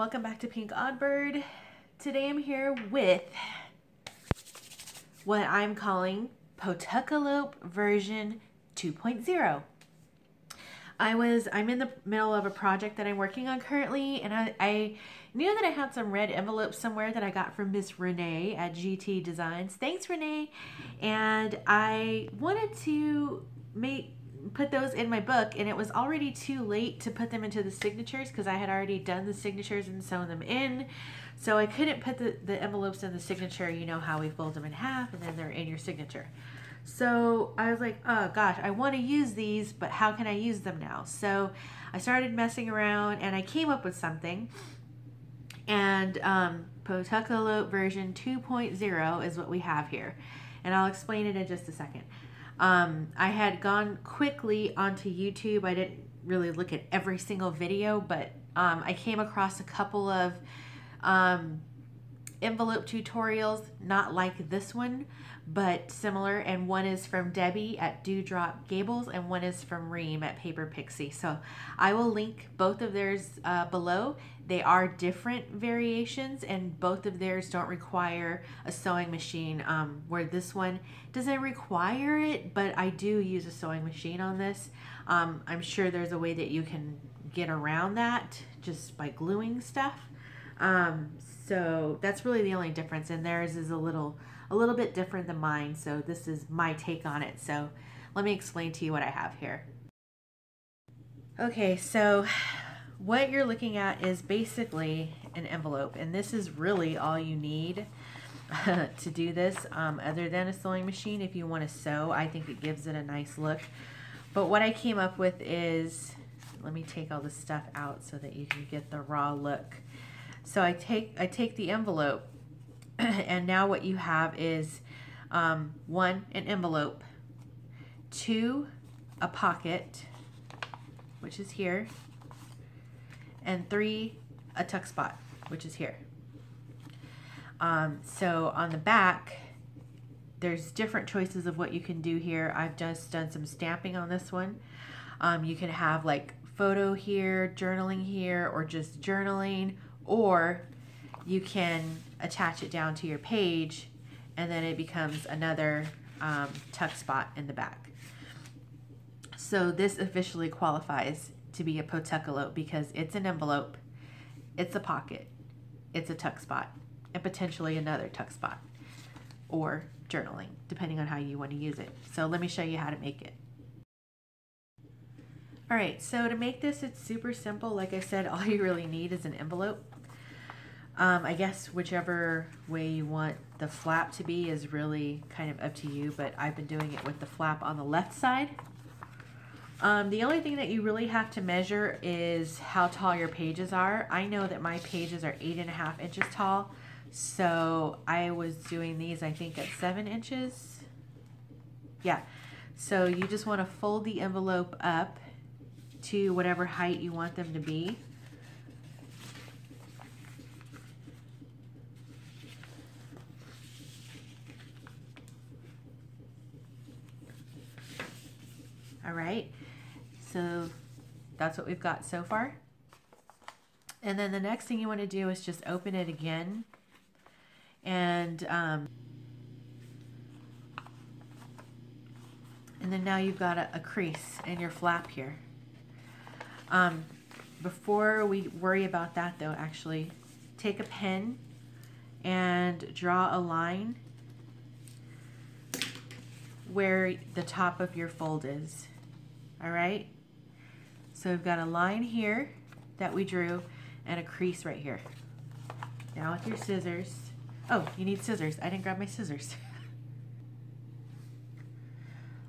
Welcome back to Pink Oddbird. Today I'm here with what I'm calling Potucelope version 2.0. I'm in the middle of a project that I'm working on currently, and I knew that I had some red envelopes somewhere that I got from Miss Rene at GT Designs. Thanks, Rene. And I wanted to put those in my book, and it was already too late to put them into the signatures because I had already done the signatures and sewn them in. So I couldn't put the envelopes in the signature. You know how we fold them in half and then they're in your signature. So I was like, oh gosh, I want to use these, but how can I use them now? So I started messing around and I came up with something. And Potucelope version 2.0 is what we have here. And I'll explain it in just a second. I had gone quickly onto YouTube. I didn't really look at every single video, but I came across a couple of envelope tutorials, not like this one, but similar, and one is from Debbie at Dewdrop Gables and one is from Reem at Paper Pixie. So I will link both of theirs below. They are different variations and both of theirs don't require a sewing machine, where this one doesn't require it, but I do use a sewing machine on this. I'm sure there's a way that you can get around that just by gluing stuff. So that's really the only difference, and theirs is a little bit different than mine, so this is my take on it. So let me explain to you what I have here. Okay, so what you're looking at is basically an envelope, and this is really all you need to do this, other than a sewing machine if you want to sew. I think it gives it a nice look. But what I came up with is, let me take all this stuff out so that you can get the raw look. So I take the envelope, and now what you have is, one, an envelope, two, a pocket, which is here, and three, a tuck spot, which is here. So on the back, there's different choices of what you can do here. I've just done some stamping on this one. You can have like photo here, journaling here, or just journaling, or you can attach it down to your page and then it becomes another tuck spot in the back. So this officially qualifies to be a Potucelope because it's an envelope, it's a pocket, it's a tuck spot, and potentially another tuck spot or journaling, depending on how you want to use it. So let me show you how to make it. All right, so to make this, it's super simple. Like I said, all you really need is an envelope. I guess whichever way you want the flap to be is really kind of up to you, but I've been doing it with the flap on the left side. The only thing that you really have to measure is how tall your pages are. I know that my pages are 8.5 inches tall, so I was doing these, I think, at 7 inches. Yeah, so you just want to fold the envelope up to whatever height you want them to be. All right, so that's what we've got so far. And then the next thing you want to do is just open it again. And then now you've got a crease in your flap here. Before we worry about that though, actually, take a pen and draw a line where the top of your fold is. All right, so we've got a line here that we drew and a crease right here. Now with your scissors, oh, you need scissors. I didn't grab my scissors.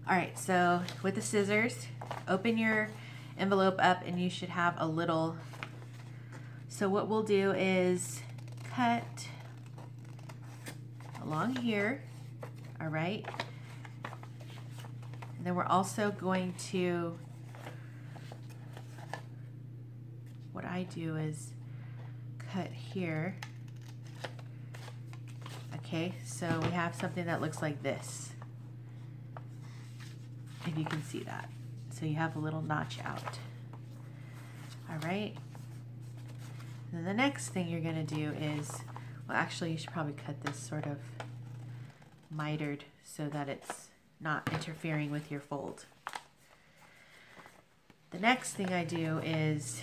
All right, so with the scissors, open your envelope up and you should have a little. So what we'll do is cut along here, all right? And then we're also going to, what I do is cut here. Okay, so we have something that looks like this, if you can see that. So you have a little notch out. All right, And then the next thing you're going to do is, well, actually you should probably cut this sort of mitered so that it's not interfering with your fold. The next thing I do is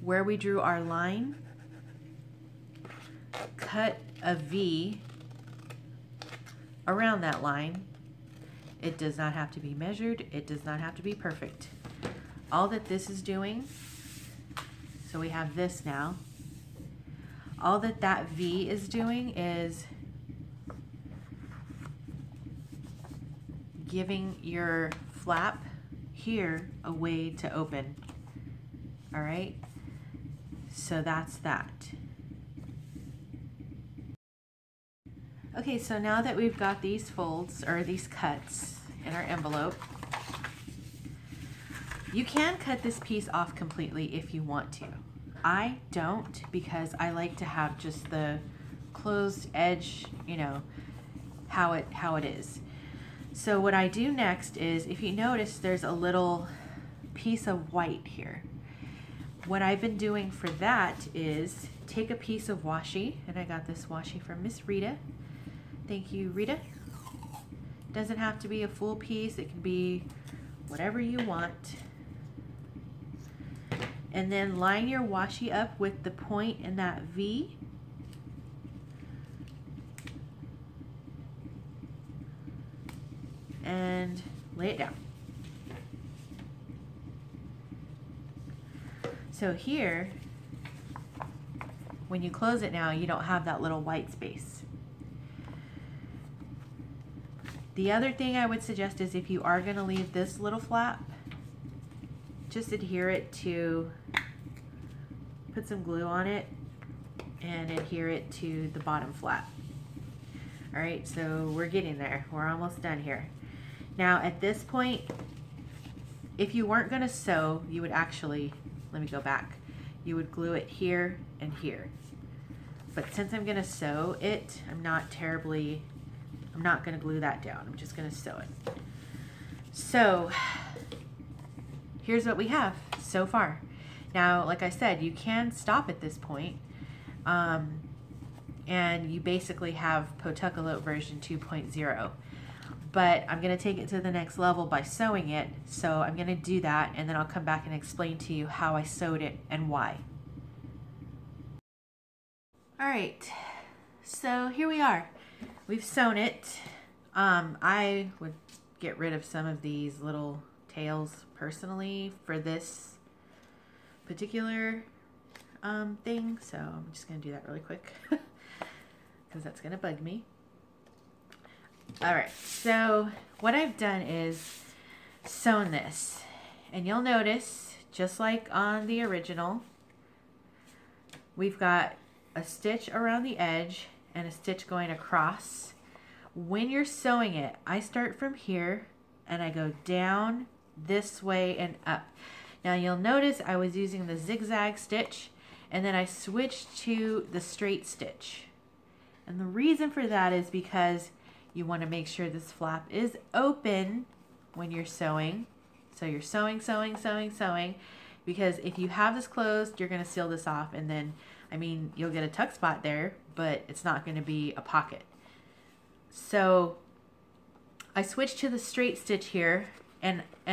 where we drew our line, cut a V around that line. It does not have to be measured. It does not have to be perfect. All that this is doing, so we have this now, all that that V is doing is giving your flap here a way to open. All right, so that's that. Okay, so now that we've got these folds or these cuts in our envelope, you can cut this piece off completely if you want to. I don't, because I like to have just the closed edge, you know, how it is. So what I do next is, if you notice, there's a little piece of white here. What I've been doing for that is take a piece of washi, and I got this washi from Miss Rita. Thank you, Rita. Doesn't have to be a full piece, it can be whatever you want. And then line your washi up with the point in that V. And lay it down. So here, when you close it now, you don't have that little white space. The other thing I would suggest is, if you are going to leave this little flap, just adhere it to, put some glue on it and adhere it to the bottom flap. All right, so we're getting there. We're almost done here. Now at this point, if you weren't going to sew, you would actually, let me go back, you would glue it here and here. But since I'm going to sew it, I'm not going to glue that down. I'm just going to sew it. So here's what we have so far. Now, like I said, you can stop at this point, and you basically have Potucelope version 2.0. But I'm going to take it to the next level by sewing it, so I'm going to do that, and then I'll come back and explain to you how I sewed it and why. All right, so here we are. We've sewn it. I would get rid of some of these little tails personally for this particular thing, so I'm just going to do that really quick because that's going to bug me. All right, so what I've done is sewn this, and you'll notice, just like on the original, we've got a stitch around the edge and a stitch going across. When you're sewing it, I start from here and I go down this way and up. Now you'll notice I was using the zigzag stitch, and then I switched to the straight stitch. And the reason for that is because you want to make sure this flap is open when you're sewing. So you're sewing, sewing, sewing, sewing, because if you have this closed, you're going to seal this off, and then, I mean, you'll get a tuck spot there, but it's not going to be a pocket. So I switched to the straight stitch here,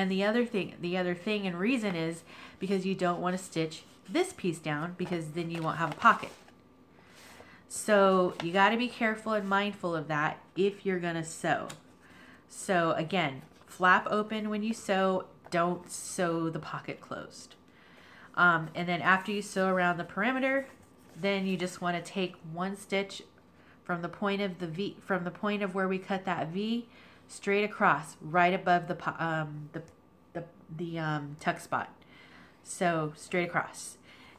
and the other thing and reason is because you don't want to stitch this piece down, because then you won't have a pocket. So you got to be careful and mindful of that if you're going to sew. So again, flap open when you sew, don't sew the pocket closed. And then after you sew around the perimeter, then you just want to take one stitch from the point of the V, from the point of where we cut that V, straight across, right above the tuck spot. So straight across.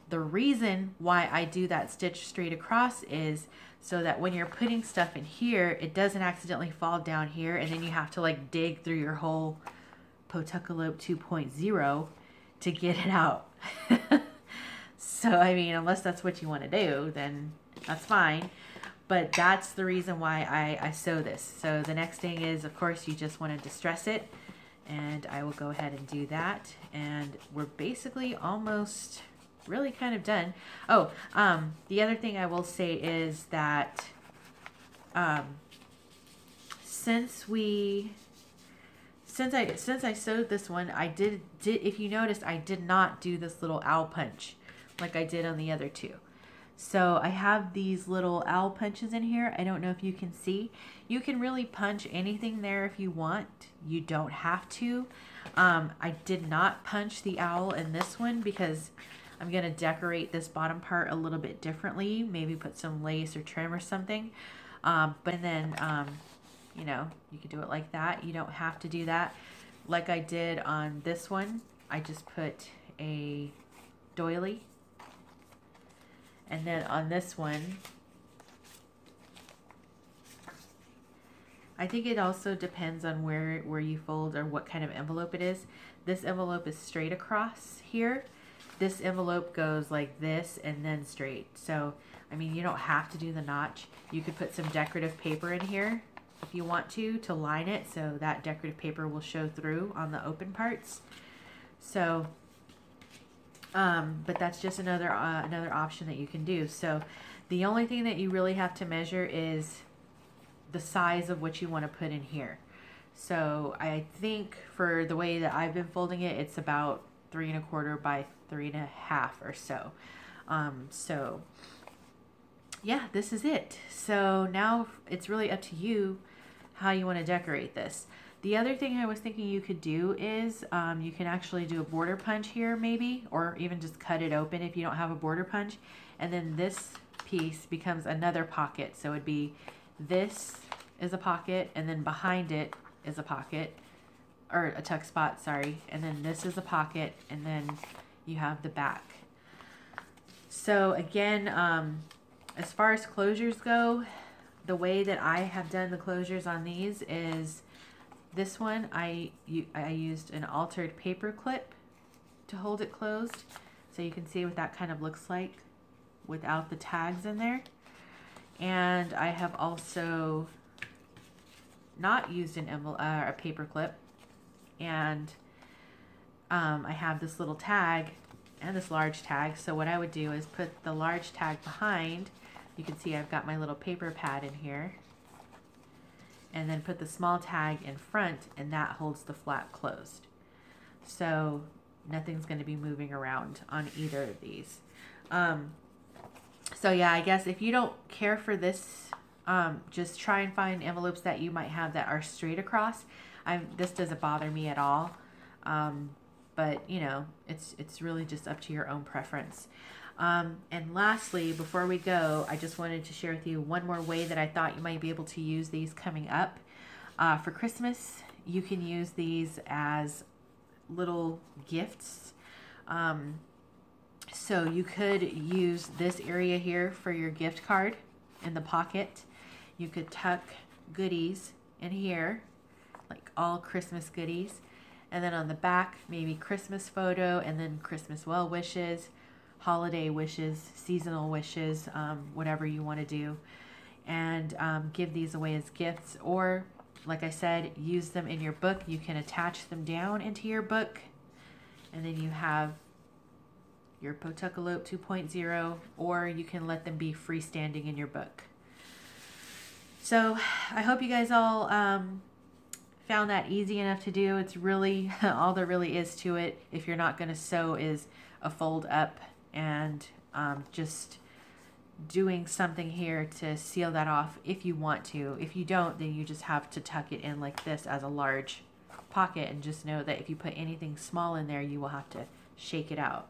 The reason why I do that stitch straight across is so that when you're putting stuff in here, it doesn't accidentally fall down here, and then you have to like dig through your whole Potucelope 2.0 to get it out. So, I mean, unless that's what you want to do, then that's fine. But that's the reason why I sew this. So the next thing is, of course, you just want to distress it. And I will go ahead and do that. And we're basically almost really kind of done. Oh, the other thing I will say is that since I sewed this one, I did if you noticed, I did not do this little owl punch like I did on the other two. So I have these little owl punches in here. I don't know if you can see. You can really punch anything there if you want. You don't have to. I did not punch the owl in this one because I'm going to decorate this bottom part a little bit differently. Maybe put some lace or trim or something. But then, you know, you can do it like that. You don't have to do that. Like I did on this one, I just put a doily. And then on this one, I think it also depends on where you fold or what kind of envelope it is. This envelope is straight across here. This envelope goes like this and then straight. So, I mean, you don't have to do the notch. You could put some decorative paper in here if you want to line it. So that decorative paper will show through on the open parts. So, but that's just another another option that you can do. So the only thing that you really have to measure is the size of what you want to put in here. So I think for the way that I've been folding it, it's about 3¼ by 3½ or so. So yeah, this is it. So now it's really up to you how you want to decorate this. The other thing I was thinking you could do is you can actually do a border punch here maybe, or even just cut it open if you don't have a border punch. And then this piece becomes another pocket. So it'd be this is a pocket, and then behind it is a pocket, or a tuck spot, sorry. And then this is a pocket, and then you have the back. So again, as far as closures go, the way that I have done the closures on these is this one, I used an altered paper clip to hold it closed. So you can see what that kind of looks like without the tags in there. And I have also not used an envelope, a paper clip. And I have this little tag and this large tag. So what I would do is put the large tag behind. You can see I've got my little paper pad in here. And then put the small tag in front, and that holds the flap closed. So nothing's going to be moving around on either of these. So yeah, I guess if you don't care for this, just try and find envelopes that you might have that are straight across. This doesn't bother me at all. But you know, it's really just up to your own preference. And lastly, before we go, I just wanted to share with you one more way that I thought you might be able to use these coming up. For Christmas, you can use these as little gifts. So you could use this area here for your gift card in the pocket. You could tuck goodies in here, like all Christmas goodies. And then on the back, maybe Christmas photo, and then Christmas well wishes, holiday wishes, seasonal wishes, whatever you want to do, and give these away as gifts, or like I said, use them in your book. You can attach them down into your book, and then you have your Potucelope 2.0, or you can let them be freestanding in your book. So I hope you guys all found that easy enough to do. It's really all there really is to it if you're not going to sew is a fold up and just doing something here to seal that off if you want to. If you don't, then you just have to tuck it in like this as a large pocket, and just know that if you put anything small in there, you will have to shake it out.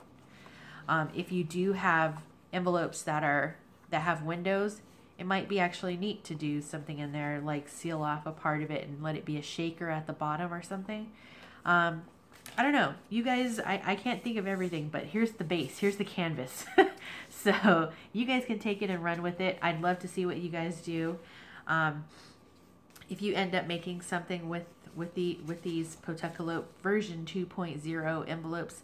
If you do have envelopes that have windows, it might be actually neat to do something in there, like seal off a part of it and let it be a shaker at the bottom or something. I don't know. You guys, I can't think of everything, but here's the base. Here's the canvas. So you guys can take it and run with it. I'd love to see what you guys do. If you end up making something with these Potucelope version 2.0 envelopes,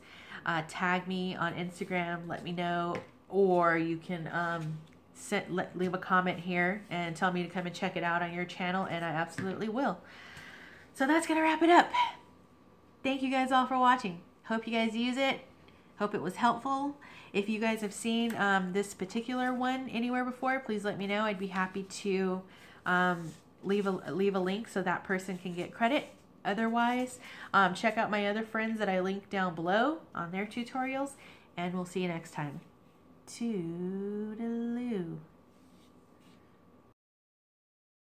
tag me on Instagram. Let me know. Or you can leave a comment here and tell me to come and check it out on your channel, and I absolutely will. So that's going to wrap it up. Thank you guys all for watching. Hope you guys use it. Hope it was helpful. If you guys have seen this particular one anywhere before, please let me know. I'd be happy to leave a link so that person can get credit. Otherwise, check out my other friends that I link down below on their tutorials, and we'll see you next time. Toodaloo.